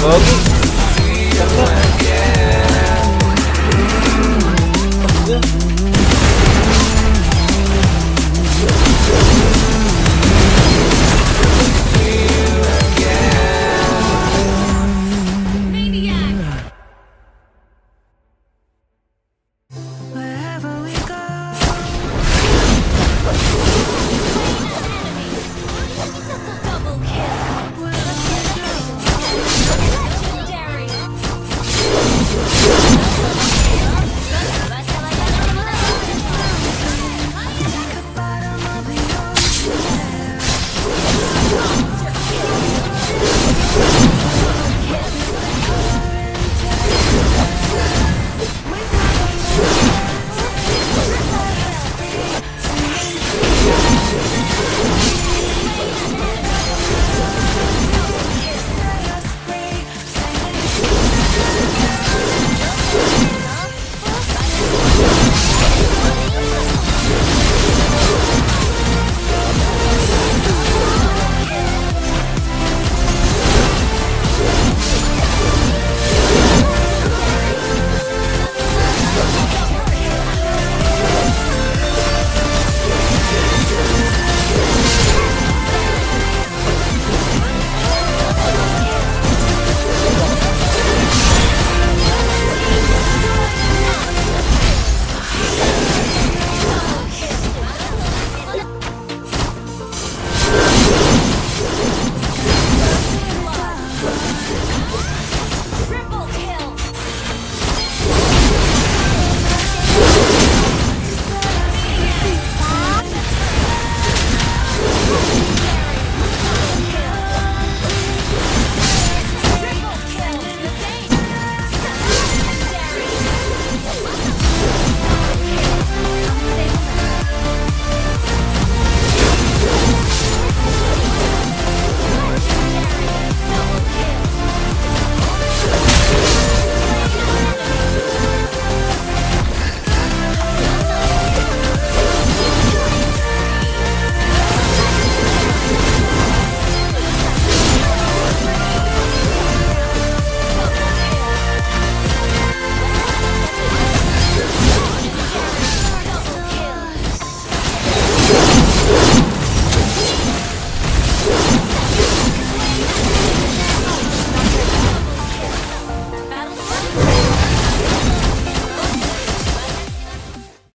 Stop.